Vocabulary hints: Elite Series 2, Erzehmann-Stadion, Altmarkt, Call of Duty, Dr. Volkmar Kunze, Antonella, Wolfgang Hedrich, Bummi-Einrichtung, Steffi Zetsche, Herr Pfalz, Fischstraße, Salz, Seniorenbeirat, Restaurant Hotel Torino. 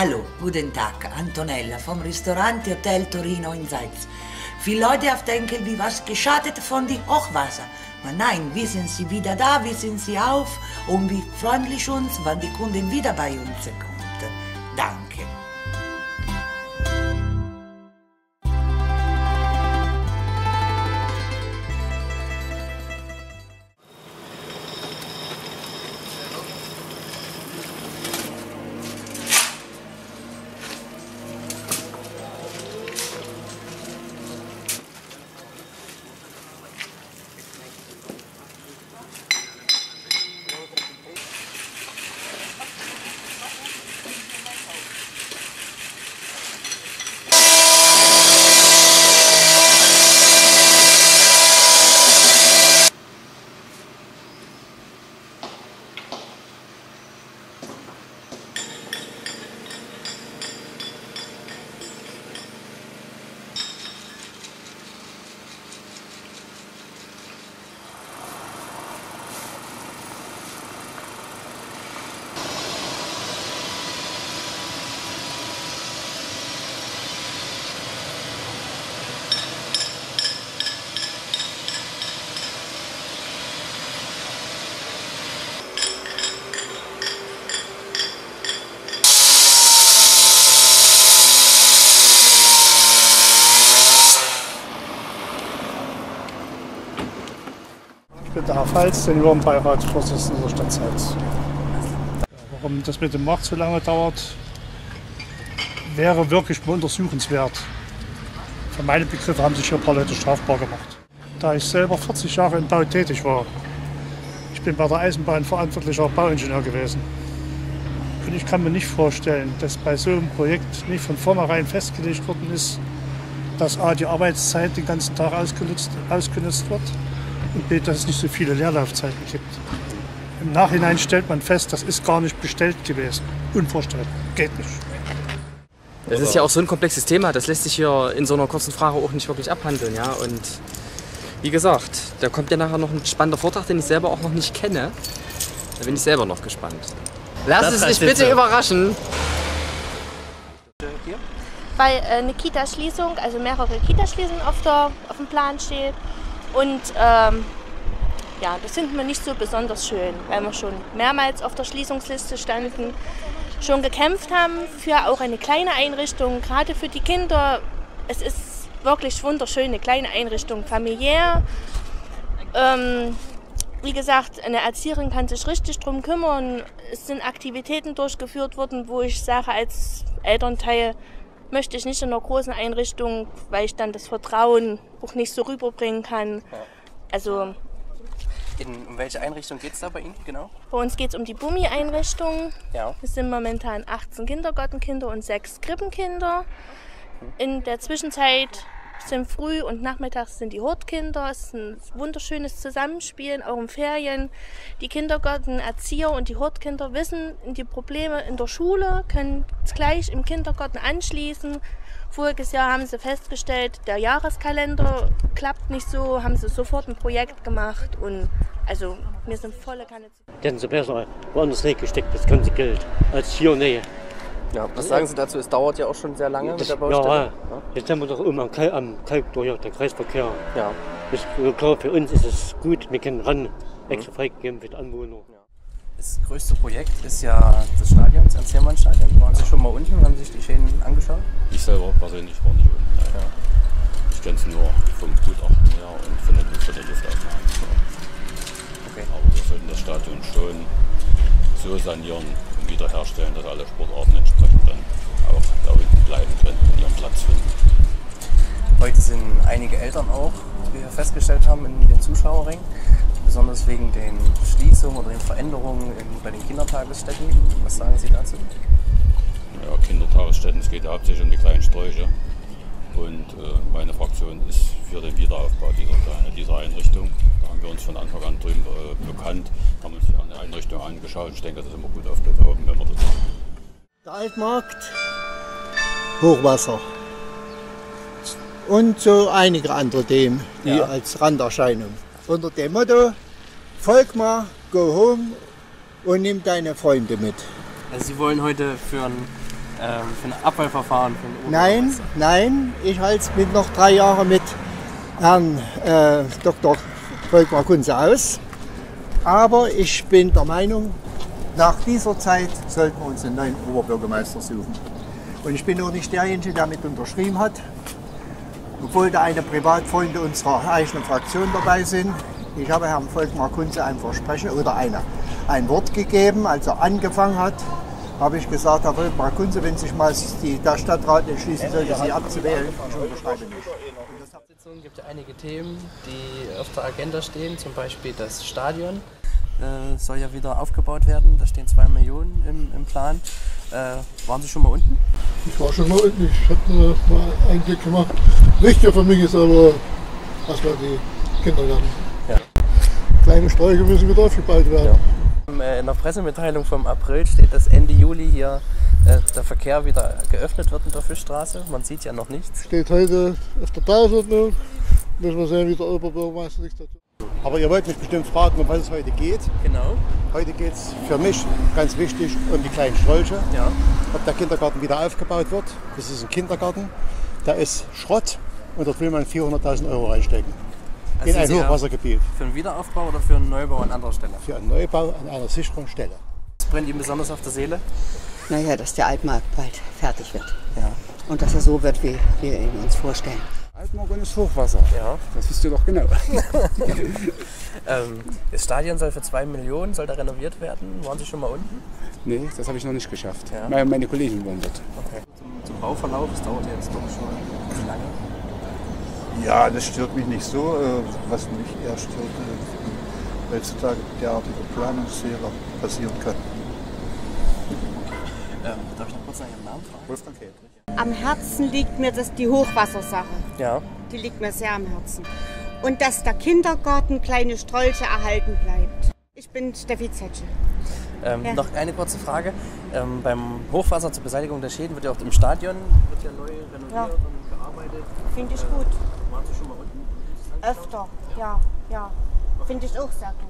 Hallo, guten Tag, Antonella vom Restaurant Hotel Torino in Salz. Viele Leute denken, wir was geschadet von dem Hochwasser. Aber nein, wir sind sie wieder da, wir sind sie auf und wir freundlich uns, wenn die Kunden wieder bei uns kommt. Danke. Herr Pfalz, Seniorenbeirat, Vorsitzender der Stadt Salz. Warum das mit dem Markt so lange dauert, wäre wirklich mal untersuchenswert. Für meine Begriffe haben sich hier ein paar Leute strafbar gemacht. Da ich selber 40 Jahre im Bau tätig war, ich bin bei der Eisenbahn verantwortlicher Bauingenieur gewesen. Und ich kann mir nicht vorstellen, dass bei so einem Projekt nicht von vornherein festgelegt worden ist, dass A, die Arbeitszeit den ganzen Tag ausgenutzt wird, und B, dass es nicht so viele Leerlaufzeiten gibt. Im Nachhinein stellt man fest, das ist gar nicht bestellt gewesen. Unvorstellbar. Geht nicht. Das ist ja auch so ein komplexes Thema, das lässt sich hier in so einer kurzen Frage auch nicht wirklich abhandeln. Ja? Und wie gesagt, da kommt ja nachher noch ein spannender Vortrag, den ich selber auch noch nicht kenne. Da bin ich selber noch gespannt. Lass es dich bitte überraschen. Weil eine Kita-Schließung, also mehrere Kita-Schließungen auf dem Plan steht. Und ja, das finden wir nicht so besonders schön, weil wir schon mehrmals auf der Schließungsliste standen, schon gekämpft haben für auch eine kleine Einrichtung, gerade für die Kinder. Es ist wirklich wunderschön, eine kleine Einrichtung, familiär. Wie gesagt, eine Erzieherin kann sich richtig drum kümmern. Es sind Aktivitäten durchgeführt worden, wo ich sage, als Elternteil, möchte ich nicht in einer großen Einrichtung, weil ich dann das Vertrauen auch nicht so rüberbringen kann. Also um welche Einrichtung geht es da bei Ihnen genau? Bei uns geht es um die Bummi-Einrichtung. Ja. Es sind momentan 18 Kindergartenkinder und 6 Krippenkinder. In der Zwischenzeit sind früh und nachmittags sind die Hortkinder. Es ist ein wunderschönes Zusammenspiel, auch in Ferien. Die Kindergartenerzieher und die Hortkinder wissen die Probleme in der Schule, können es gleich im Kindergarten anschließen. Voriges Jahr haben sie festgestellt, der Jahreskalender klappt nicht so, haben sie sofort ein Projekt gemacht. Und also, wir sind volle Kanne. Die hätten sie besser woanders reingesteckt, das ganze Geld, als hier in der Nähe. Ja, was sagen Sie dazu? Es dauert ja auch schon sehr lange mit der Baustelle. Ja, jetzt haben wir doch immer am Kalk durch, der Kreisverkehr. Ja. Ich glaube, für uns ist es gut, wir können ran, extra freigeben für die Anwohner. Das größte Projekt ist ja das Stadion, das Erzehmann-Stadion. Waren Sie schon mal unten und haben sich die Schäden angeschaut? Ich selber persönlich war nicht unten. Ja. Ich kenne es nur vom Gutachten her und von der Luftaufnahme. Okay. Aber wir sollten das Stadion schon so sanieren, wiederherstellen, dass alle Sportarten entsprechend dann auch da unten bleiben können und ihren Platz finden. Heute sind einige Eltern auch, wie wir festgestellt haben, in den Zuschauerring, besonders wegen den Schließungen oder den Veränderungen bei den Kindertagesstätten. Was sagen Sie dazu? Ja, Kindertagesstätten, es geht ja hauptsächlich um die kleinen Sträucher. Und meine Fraktion ist für den Wiederaufbau dieser Einrichtung. Da haben wir uns von Anfang an drüben bekannt, haben uns die Einrichtung angeschaut. Ich denke, das ist immer gut aufgehoben, wenn wir das machen. Der Altmarkt, Hochwasser und so einige andere Themen, die als Randerscheinung. Unter dem Motto, Volkmar, go home und nimm deine Freunde mit. Also Sie wollen heute für einen für ein Abwahlverfahren? Nein, nein, ich halte es mit noch 3 Jahre mit Herrn Dr. Volkmar Kunze aus. Aber ich bin der Meinung, nach dieser Zeit sollten wir uns einen neuen Oberbürgermeister suchen. Und ich bin auch nicht derjenige, der mit unterschrieben hat, obwohl da eine Privatfreunde unserer eigenen Fraktion dabei sind. Ich habe Herrn Volkmar Kunze ein Versprechen oder ein Wort gegeben, als er angefangen hat. Habe ich gesagt, Herr Volkmar Kunze, wenn sich mal der Stadtrat entschließen sollte, Sie abzuwählen, ich unterschreibe nicht. Es gibt ja einige Themen, die auf der Agenda stehen, zum Beispiel das Stadion. Soll ja wieder aufgebaut werden, da stehen 2 Millionen im Plan. Waren Sie schon mal unten? Ich war schon mal unten, ich hatte mal einen Blick gemacht. Richter für mich ist aber erstmal die Kindergarten. Ja. Kleine Sträuche müssen wieder aufgebaut werden. Ja. In der Pressemitteilung vom April steht, dass Ende Juli hier der Verkehr wieder geöffnet wird in der Fischstraße. Man sieht ja noch nichts. Steht heute auf der Tagesordnung. Müssen wir sehen, wie der Oberbürgermeister nichts dazu. Aber ihr wollt mich bestimmt fragen, um was es heute geht. Genau. Heute geht es für mich ganz wichtig um die kleinen Strolche. Ja. Ob der Kindergarten wieder aufgebaut wird. Das ist ein Kindergarten, der ist Schrott und dort will man 400.000 € reinstecken. Also in ein Hochwassergebiet. Für einen Wiederaufbau oder für einen Neubau an anderer Stelle? Für einen Neubau an einer sicheren Stelle. Was brennt Ihnen besonders auf der Seele? Naja, dass der Altmarkt bald fertig wird. Ja. Und dass er so wird, wie wir ihn uns vorstellen. Altmarkt und das Hochwasser. Ja. Das wisst ihr doch genau. Das Stadion soll für 2 Millionen, soll da renoviert werden. Waren Sie schon mal unten? Nee, das habe ich noch nicht geschafft. Ja. Meine Kollegen wohnen dort. Okay. Zum Bauverlauf, das dauert jetzt doch schon lange. Ja, das stört mich nicht so. Was mich eher stört, heutzutage derartige Planungsfehler passieren können. Darf ich noch kurz nach Ihrem Namen fragen? Wolfgang Hedrich. Am Herzen liegt mir das, die Hochwassersache. Ja. Die liegt mir sehr am Herzen. Und dass der Kindergarten kleine Strolche erhalten bleibt. Ich bin Steffi Zetsche. Ja. Noch eine kurze Frage. Beim Hochwasser zur Beseitigung der Schäden wird ja auch im Stadion wird ja neu renoviert und gearbeitet. Finde ich gut. Waren Sie schon mal unten? Öfter, ja. Finde ich auch sehr gut.